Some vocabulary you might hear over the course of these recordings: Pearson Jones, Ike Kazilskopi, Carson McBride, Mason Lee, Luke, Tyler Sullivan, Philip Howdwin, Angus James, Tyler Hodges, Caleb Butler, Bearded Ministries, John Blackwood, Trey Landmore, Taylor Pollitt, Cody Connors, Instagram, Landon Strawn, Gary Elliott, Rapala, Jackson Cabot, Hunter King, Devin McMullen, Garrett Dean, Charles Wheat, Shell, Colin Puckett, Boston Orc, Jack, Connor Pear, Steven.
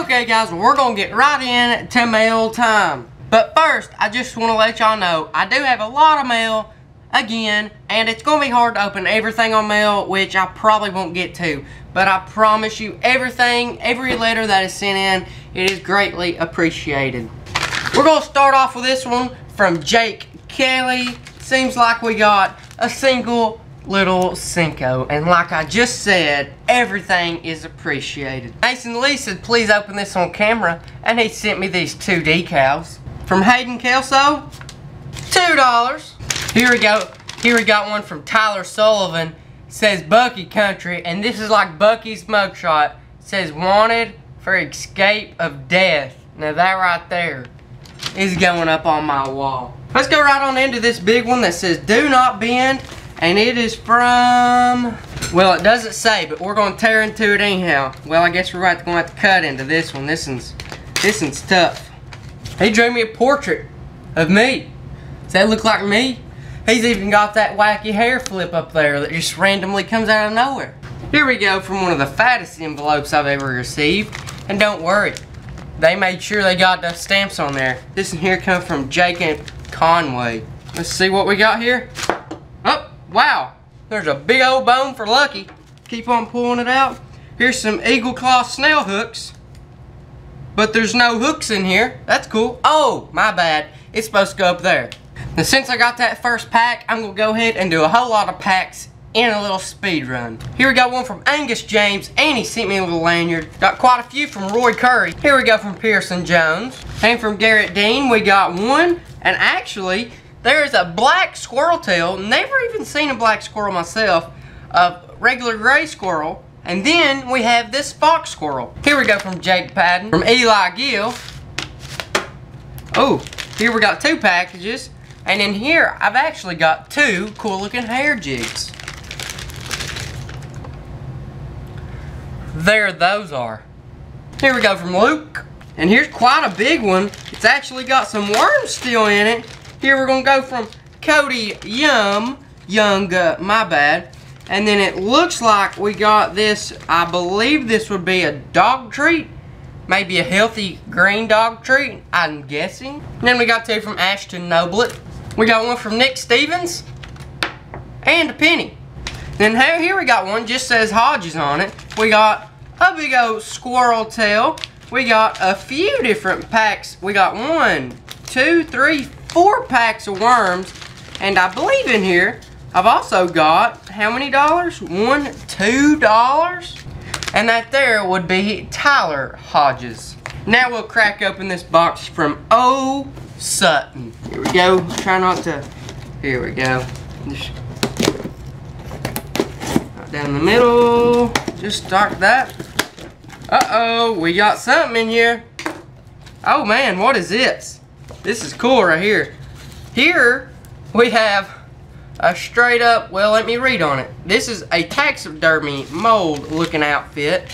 Okay guys, we're gonna get right in to mail time. But first, I just wanna let y'all know, I do have a lot of mail again, and it's gonna be hard to open everything on mail, which I probably won't get to. But I promise you, everything, every letter that is sent in, it is greatly appreciated. We're gonna start off with this one from Jake Kelly. Seems like we got a single little Cinco, and like I just said, everything is appreciated. Mason Lee said, please open this on camera, and he sent me these two decals. From Hayden Kelso, $2. Here we go. Here we got one from Tyler Sullivan. Says Bucky Country, and this is like Bucky's mugshot. Says wanted for escape of death. Now that right there is going up on my wall. Let's go right on into this big one that says do not bend, and it is from, well, it doesn't say, but we're gonna tear into it anyhow. Well, I guess we're gonna have to cut into this one. This one's tough. He drew me a portrait of me. Does that look like me? He's even got that wacky hair flip up there that just randomly comes out of nowhere. Here we go from one of the fattest envelopes I've ever received. And don't worry, they made sure they got the stamps on there. This one here comes from Jacob Conway. Let's see what we got here. Oh, wow. There's a big old bone for Lucky. Keep on pulling it out. Here's some eagle claw snail hooks. But there's no hooks in here. That's cool. Oh, my bad. It's supposed to go up there. Now, since I got that first pack, I'm going to go ahead and do a whole lot of packs in a little speed run. Here we got one from Angus James, and he sent me a little lanyard. Got quite a few from Roy Curry. Here we go from Pearson Jones. And from Garrett Dean, we got one. And actually, there is a black squirrel tail. Never even seen a black squirrel myself. A regular gray squirrel. And then we have this fox squirrel. Here we go from Jake Padden. From Eli Gill. Oh, here we got two packages. And in here, I've actually got two cool looking hair jigs. There those are. Here we go from Luke. And here's quite a big one. It's actually got some worms still in it. Here we're gonna go from Cody Younger, my bad. And then it looks like we got this, I believe this would be a dog treat. Maybe a healthy green dog treat, I'm guessing. And then we got two from Ashton Noblet. We got one from Nick Stevens and a penny. Then here we got one, just says Hodges on it. We got a big old squirrel tail. We got a few different packs. We got 4 packs of worms. And I believe in here, I've also got, how many dollars? $2. And that there would be Tyler Hodges. Now we'll crack open this box from O. Sutton. Here we go. Try not to, here we go. Just down the middle, just like that. Uh-oh, we got something in here. Oh man, what is this? This is cool right here. Here we have a straight up, well, let me read on it. This is a taxidermy mold looking outfit.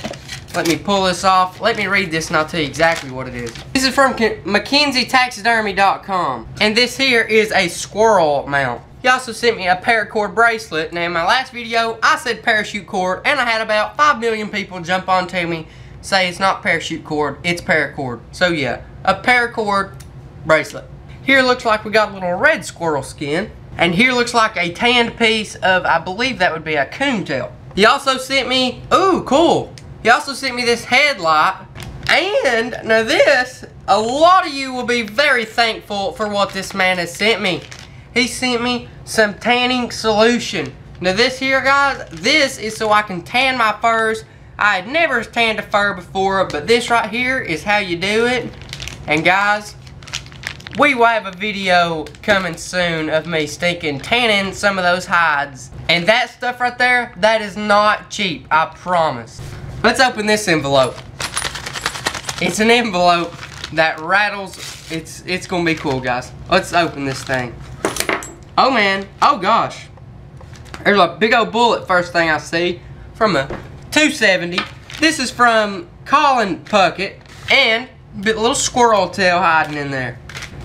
Let me pull this off. Let me read this and I'll tell you exactly what it is. This is from McKenzieTaxidermy.com. And this here is a squirrel mount. He also sent me a paracord bracelet. Now in my last video, I said parachute cord, and I had about 5 million people jump onto me, say it's not parachute cord, it's paracord. So yeah, a paracord bracelet. Here looks like we got a little red squirrel skin, and here looks like a tanned piece of, I believe that would be a coon tail. He also sent me, ooh, cool. He also sent me this headlight, and now this, a lot of you will be very thankful for what this man has sent me. He sent me some tanning solution. Now this here, guys, this is so I can tan my furs. I had never tanned a fur before, but this right here is how you do it. And guys, we will have a video coming soon of me stinking tanning some of those hides. And that stuff right there, that is not cheap, I promise. Let's open this envelope. It's an envelope that rattles. It's gonna be cool, guys. Let's open this thing. Oh man, oh gosh. There's a big old bullet first thing I see from a 270. This is from Colin Puckett, and a little squirrel tail hiding in there.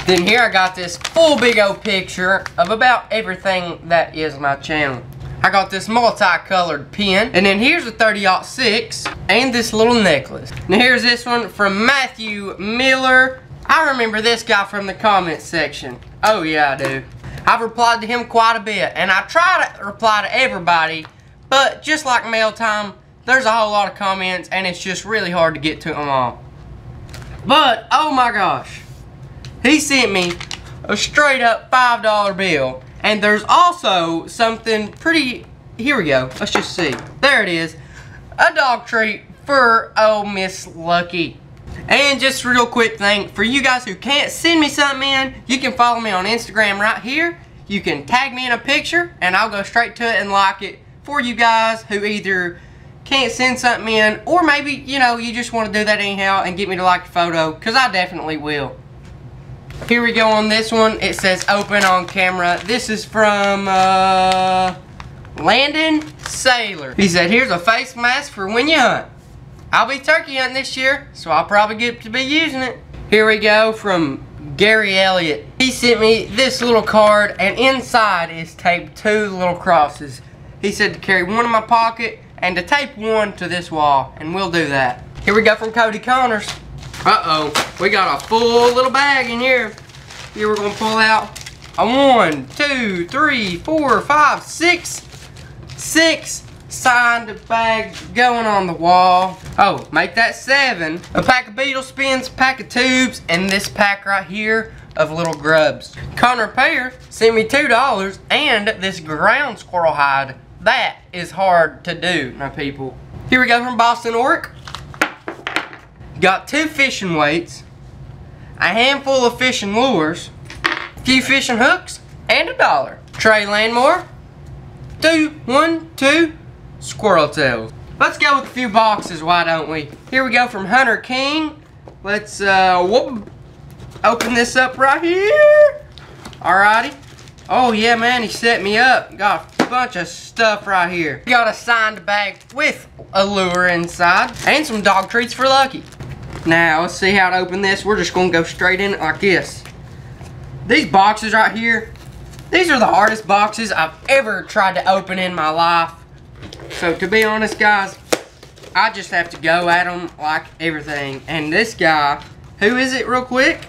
Then here I got this full big old picture of about everything that is my channel. I got this multicolored pin, and then here's a 30-06 and this little necklace. Now here's this one from Matthew Miller. I remember this guy from the comments section. Oh yeah, I do. I've replied to him quite a bit, and I try to reply to everybody, but just like mail time, there's a whole lot of comments and it's just really hard to get to them all. But oh my gosh, he sent me a straight up $5 bill, and there's also something pretty, here we go, let's just see. There it is, a dog treat for Ole Miss Lucky. And just a real quick thing, for you guys who can't send me something in, you can follow me on Instagram right here. You can tag me in a picture, and I'll go straight to it and like it for you guys who either can't send something in, or maybe, you know, you just want to do that anyhow and get me to like the photo, because I definitely will. Here we go on this one. It says open on camera. This is from Landon Sailor. He said, here's a face mask for when you hunt. I'll be turkey hunting this year, so I'll probably get to be using it. Here we go from Gary Elliott. He sent me this little card, and inside is taped two little crosses. He said to carry one in my pocket and to tape one to this wall, and we'll do that. Here we go from Cody Connors. Uh-oh, we got a full little bag in here. Here we're gonna pull out a 1, 2, 3, 4, 5, 6 signed bag going on the wall. Oh, make that 7. A pack of beetle spins, pack of tubes, and this pack right here of little grubs. Connor Pear sent me $2 and this ground squirrel hide. That is hard to do, now people. Here we go from Boston Orc. Got 2 fishing weights, a handful of fishing lures, a few fishing hooks, and $1. Trey Landmore, 2, 1, 2, squirrel tails. Let's go with a few boxes, why don't we? Here we go from Hunter King. Let's open this up right here. Alrighty. Oh yeah, man, he set me up. Got a bunch of stuff right here. Got a signed bag with a lure inside and some dog treats for Lucky. Now let's see how to open this. We're just gonna go straight in like this. These boxes right here, these are the hardest boxes I've ever tried to open in my life. So to be honest, guys, I just have to go at them like everything. And this guy, who is it real quick?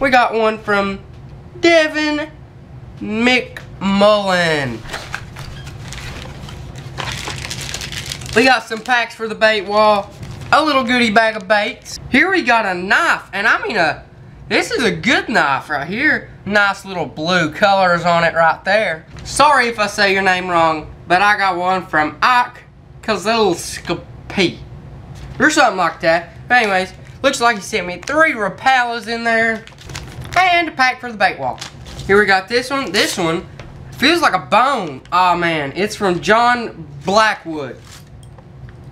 We got one from Devin McMullen. We got some packs for the bait wall, a little goodie bag of baits. Here we got a knife, and I mean this is a good knife right here. Nice little blue colors on it right there. Sorry if I say your name wrong, but I got one from Ike Kazilskopi or something like that. But anyways, looks like he sent me 3 Rapalas in there and a pack for the bait wall. Here we got this one. This one feels like a bone. Oh man, it's from John Blackwood.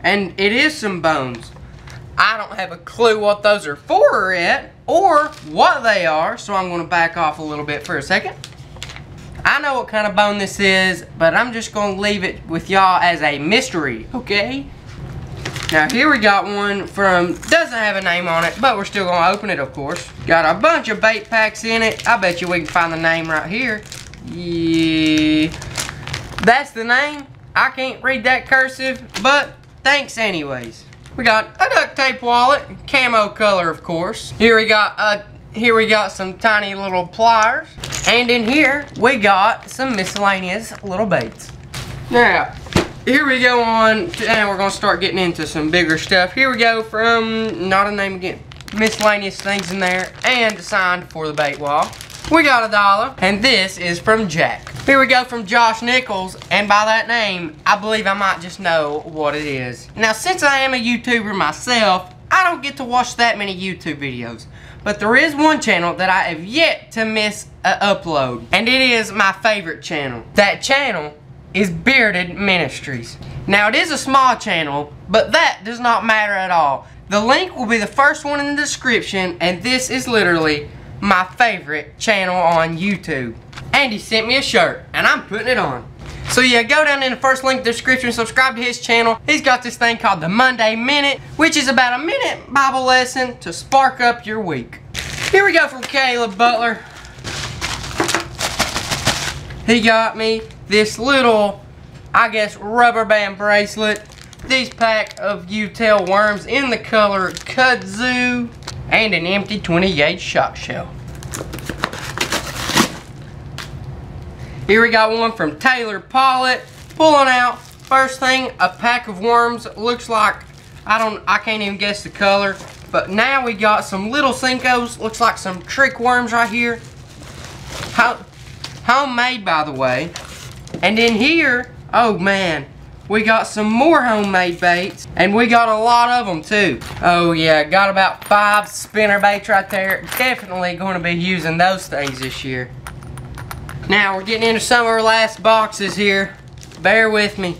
And it is some bones. I don't have a clue what those are for yet or what they are, so I'm gonna back off a little bit for a second. I know what kind of bone this is, but I'm just going to leave it with y'all as a mystery, okay? Now here we got one from, doesn't have a name on it, but we're still going to open it, of course. Got a bunch of bait packs in it. I bet you we can find the name right here. Yeah, that's the name. I can't read that cursive, but thanks anyways. We got a duct tape wallet, camo color, of course. Here we got a here we got some tiny little pliers, and in here we got some miscellaneous little baits. Now here we go on, and we're gonna start getting into some bigger stuff. Here we go from, not a name again, miscellaneous things in there and signed for the bait wall. We got $1, and this is from Jack. Here we go from Josh Nichols, and by that name I believe I might just know what it is. Now since I am a YouTuber myself, I don't get to watch that many YouTube videos, but there is one channel that I have yet to miss an upload, and it is my favorite channel. That channel is Bearded Ministries. Now it is a small channel, but that does not matter at all. The link will be the first one in the description, and this is literally my favorite channel on YouTube. And he sent me a shirt, and I'm putting it on. So yeah, go down in the first link in the description, subscribe to his channel. He's got this thing called the Monday Minute, which is about a minute Bible lesson to spark up your week. Here we go from Caleb Butler. He got me this little, I guess, rubber band bracelet, these pack of U-tail worms in the color kudzu, and an empty 28 shot shell. Here we got one from Taylor Pollitt. Pulling out, first thing, a pack of worms. Looks like, I can't even guess the color. But now we got some little Cinco's. Looks like some trick worms right here. Homemade, by the way. And in here, oh man, we got some more homemade baits. And we got a lot of them too. Oh yeah, got about 5 spinner baits right there. Definitely going to be using those things this year. Now we're getting into some of our last boxes here. Bear with me.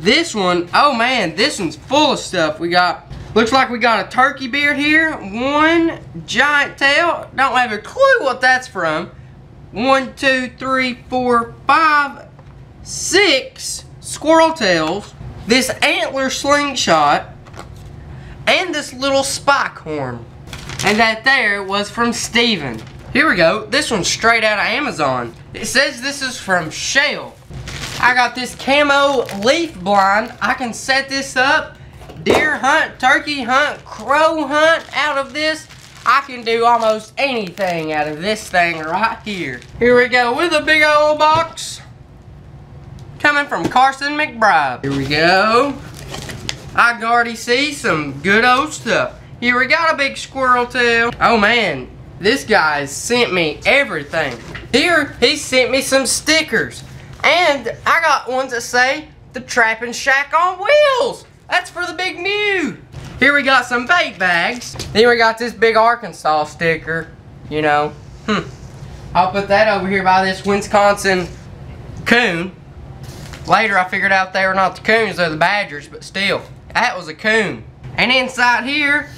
This one, oh man, this one's full of stuff. We got, looks like we got a turkey beard here. One giant tail. Don't have a clue what that's from. 1, 2, 3, 4, 5, 6 squirrel tails. This antler slingshot. And this little spike horn. And that there was from Steven. Here we go. This one's straight out of Amazon. It says this is from Shell. I got this camo leaf blind. I can set this up. Deer hunt, turkey hunt, crow hunt out of this. I can do almost anything out of this thing right here. Here we go with a big old box. Coming from Carson McBride. Here we go. I can already see some good old stuff. Here we got a big squirrel tail. Oh man. This guy sent me everything. Here, he sent me some stickers. And I got ones that say, the Trappin' Shack on Wheels. That's for the big new. Here we got some bait bags. Then we got this big Arkansas sticker, you know. I'll put that over here by this Wisconsin coon. Later I figured out they were not the coons, they're the badgers, but still, that was a coon. And inside here,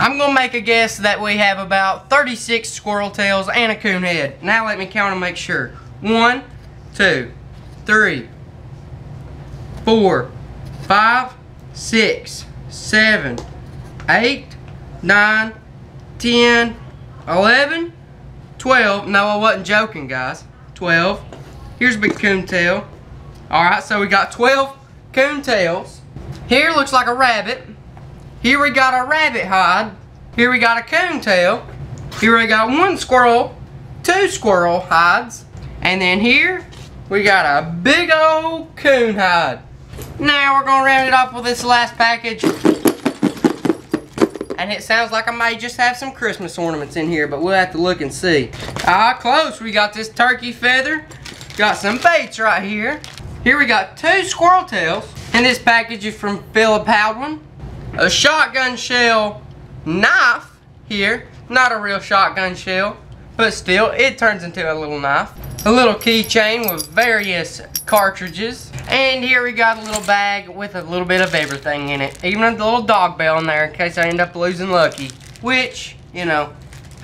I'm gonna make a guess that we have about 36 squirrel tails and a coon head. Now let me count and make sure. 1, 2, 3, 4, 5, 6, 7, 8, 9, 10, 11, 12. No, I wasn't joking, guys. 12. Here's a big coon tail. Alright, so we got 12 coon tails. Here looks like a rabbit. Here we got a rabbit hide. Here we got a coon tail. Here we got one squirrel, 2 squirrel hides. And then here we got a big old coon hide. Now we're gonna round it off with this last package. And it sounds like I may just have some Christmas ornaments in here, but we'll have to look and see. Ah, close, we got this turkey feather. Got some baits right here. Here we got 2 squirrel tails. And this package is from Philip Howdwin. A shotgun shell knife here. Not a real shotgun shell, but still, it turns into a little knife. A little keychain with various cartridges. And here we got a little bag with a little bit of everything in it. Even a little dog bell in there in case I end up losing Lucky. Which, you know,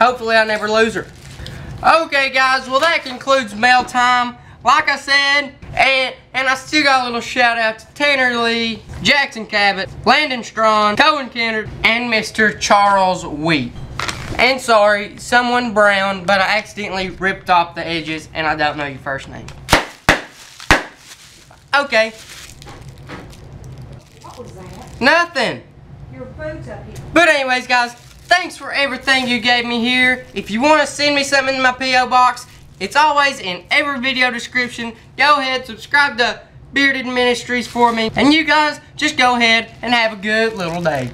hopefully I never lose her. Okay guys, well that concludes mail time. Like I said, and I still got a little shout out to Tanner Lee, Jackson Cabot, Landon Strawn, Cohen Kennard, and Mr. Charles Wheat. And sorry, someone Brown, but I accidentally ripped off the edges and I don't know your first name. Okay. What was that? Nothing. Your food's up here. But anyways guys, thanks for everything you gave me here. If you want to send me something in my P.O. box, it's always in every video description. Go ahead, subscribe to Bearded Ministries for me. And you guys, just go ahead and have a good little day.